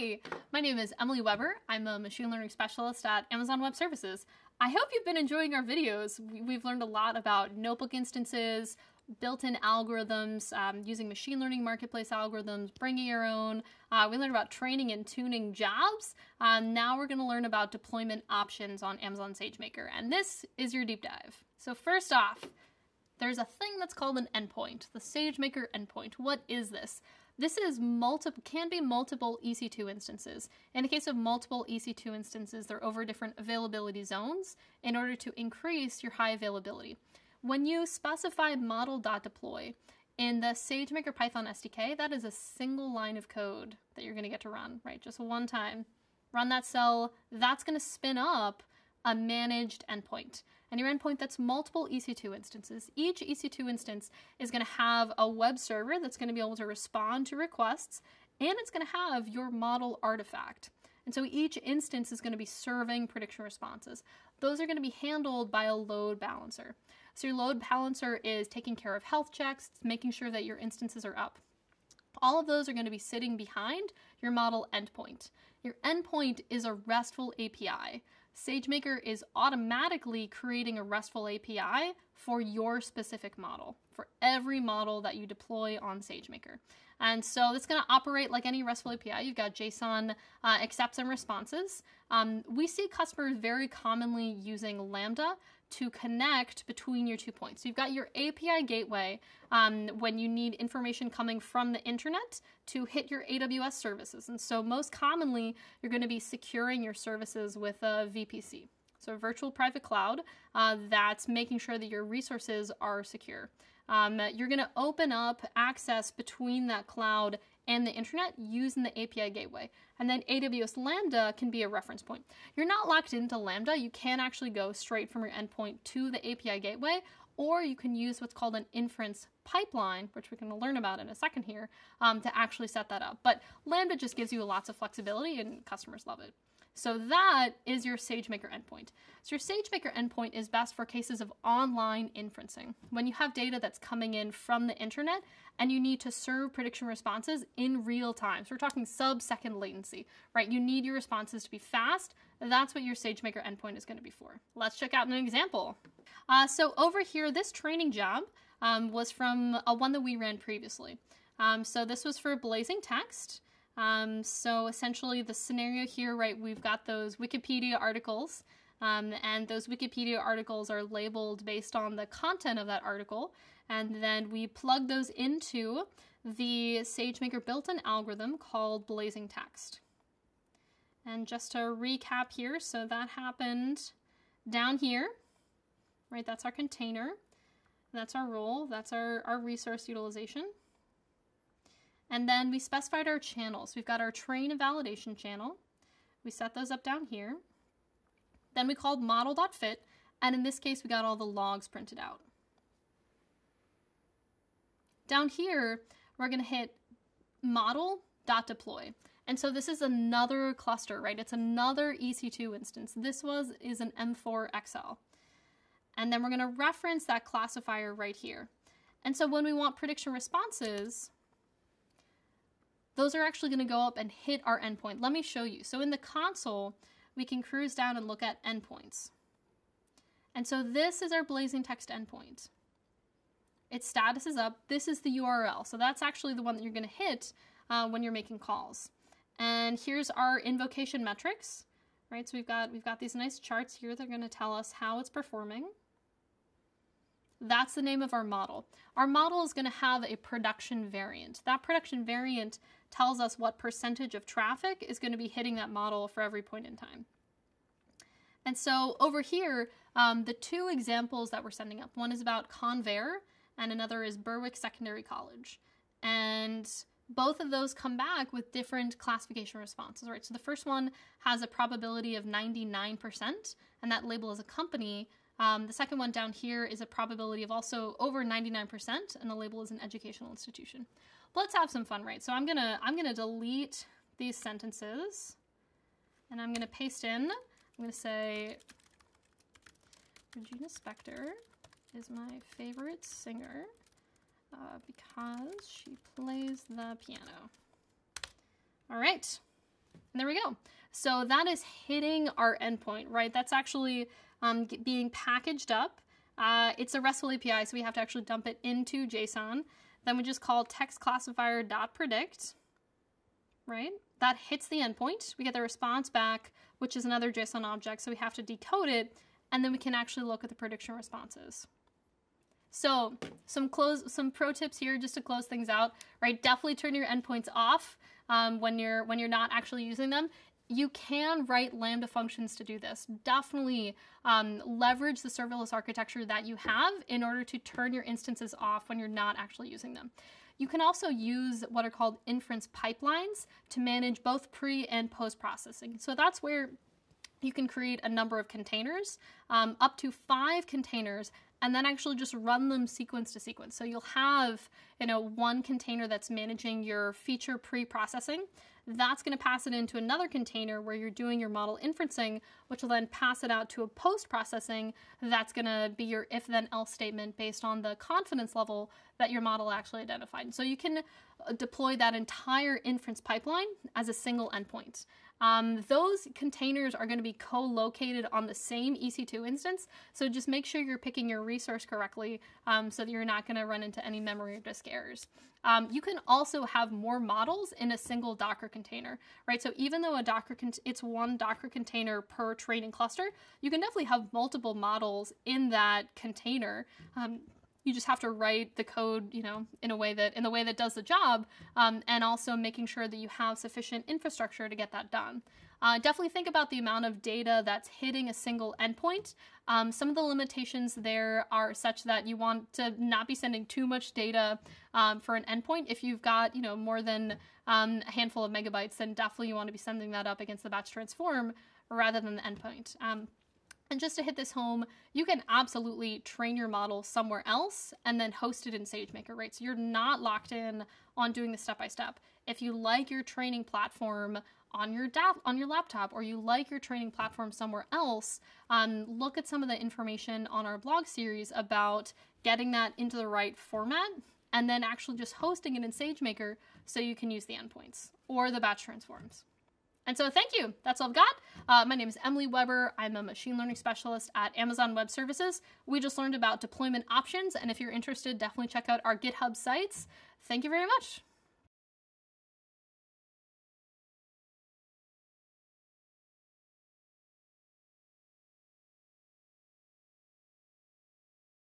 Hi, my name is Emily Weber. I'm a machine learning specialist at Amazon Web Services. I hope you've been enjoying our videos. We've learned a lot about notebook instances, built-in algorithms, using machine learning marketplace algorithms, bringing your own. We learned about training and tuning jobs. Now we're going to learn about deployment options on Amazon SageMaker, and this is your deep dive. So first off, there's a thing that's called an endpoint, the SageMaker endpoint. What is this? This is can be multiple EC2 instances. In the case of multiple EC2 instances, they're over different availability zones in order to increase your high availability. When you specify model.deploy in the SageMaker Python SDK, that is a single line of code that you're going to get to run, right? Just one time. Run that cell. That's going to spin up a managed endpoint. And your endpoint, that's multiple EC2 instances. Each EC2 instance is going to have a web server that's going to be able to respond to requests, and it's going to have your model artifact. And so each instance is going to be serving prediction responses. Those are going to be handled by a load balancer. So your load balancer is taking care of health checks, making sure that your instances are up. All of those are going to be sitting behind your model endpoint. Your endpoint is a RESTful API. SageMaker is automatically creating a RESTful API for your specific model, for every model that you deploy on SageMaker. And so it's going to operate like any RESTful API. You've got JSON accepts and responses. We see customers very commonly using Lambda to connect between your two points. So you've got your API gateway when you need information coming from the internet to hit your AWS services. And so most commonly, you're going to be securing your services with a VPC. So a virtual private cloud that's making sure that your resources are secure. You're going to open up access between that cloud and the internet using the API gateway. And then AWS Lambda can be a reference point. You're not locked into Lambda. You can actually go straight from your endpoint to the API gateway, or you can use what's called an inference pipeline, which we're going to learn about in a second here, to actually set that up. But Lambda just gives you lots of flexibility, and customers love it. So that is your SageMaker endpoint. So your SageMaker endpoint is best for cases of online inferencing. When you have data that's coming in from the internet and you need to serve prediction responses in real time. So we're talking sub-second latency, right? You need your responses to be fast. That's what your SageMaker endpoint is going to be for. Let's check out an example. So over here, this training job was from one that we ran previously. So this was for Blazing Text. So essentially the scenario here, right, we've got those Wikipedia articles, and those Wikipedia articles are labeled based on the content of that article, and then we plug those into the SageMaker built-in algorithm called Blazing Text. And just to recap here, so that happened down here, right, that's our container, that's our role, that's our resource utilization. And then we specified our channels. We've got our train and validation channel. We set those up down here. Then we called model.fit, and in this case, we got all the logs printed out. Down here, we're going to hit model.deploy. And so this is another cluster, right? It's another EC2 instance. This is an M4XL. And then we're going to reference that classifier right here. And so when we want prediction responses, those are actually going to go up and hit our endpoint. Let me show you. So in the console, we can cruise down and look at endpoints. And so this is our Blazing Text endpoint. Its status is up. This is the URL. So that's actually the one that you're going to hit when you're making calls. And here's our invocation metrics, right? So we've got these nice charts here that are going to tell us how it's performing. That's the name of our model. Our model is going to have a production variant. That production variant tells us what percentage of traffic is going to be hitting that model for every point in time. And so over here, the two examples that we're sending up, one is about Convair and another is Berwick Secondary College. And both of those come back with different classification responses, right? So the first one has a probability of 99%, and that label is a company. The second one down here is a probability of also over 99%, and the label is an educational institution. But let's have some fun, right? So I'm gonna delete these sentences, and I'm gonna paste in. I'm gonna say, Regina Spektor is my favorite singer because she plays the piano. All right, And there we go. So that is hitting our endpoint, right? That's actually being packaged up. It's a RESTful API, so we have to actually dump it into JSON. Then we just call text classifier.predict, right? That hits the endpoint. We get the response back, which is another JSON object, so we have to decode it, and then we can actually look at the prediction responses. So some pro tips here just to close things out, right? Definitely turn your endpoints off when you're not actually using them. You can write Lambda functions to do this. Definitely leverage the serverless architecture that you have in order to turn your instances off when you're not actually using them. You can also use what are called inference pipelines to manage both pre and post processing. So that's where you can create a number of containers, up to 5 containers, and then actually just run them sequence to sequence. So you'll have, you know, one container that's managing your feature pre-processing. That's going to pass it into another container where you're doing your model inferencing, which will then pass it out to a post-processing. That's going to be your if-then-else statement based on the confidence level that your model actually identified. So you can deploy that entire inference pipeline as a single endpoint. Those containers are going to be co-located on the same EC2 instance, so just make sure you're picking your resource correctly so that you're not going to run into any memory or disk errors. You can also have more models in a single Docker container, right? So even though a Docker it's one Docker container per training cluster, you can definitely have multiple models in that container. You just have to write the code, you know, in the way that does the job, and also making sure that you have sufficient infrastructure to get that done. Definitely think about the amount of data that's hitting a single endpoint. Some of the limitations there are such that you want to not be sending too much data for an endpoint. If you've got, you know, more than a handful of megabytes, then definitely you want to be sending that up against the batch transform rather than the endpoint. And just to hit this home, you can absolutely train your model somewhere else and then host it in SageMaker, right? So you're not locked in on doing this step-by-step. If you like your training platform on your laptop, or you like your training platform somewhere else, look at some of the information on our blog series about getting that into the right format and then actually just hosting it in SageMaker so you can use the endpoints or the batch transforms. And so thank you. That's all I've got. My name is Emily Weber. I'm a machine learning specialist at Amazon Web Services. We just learned about deployment options, and if you're interested, definitely check out our GitHub sites. Thank you very much.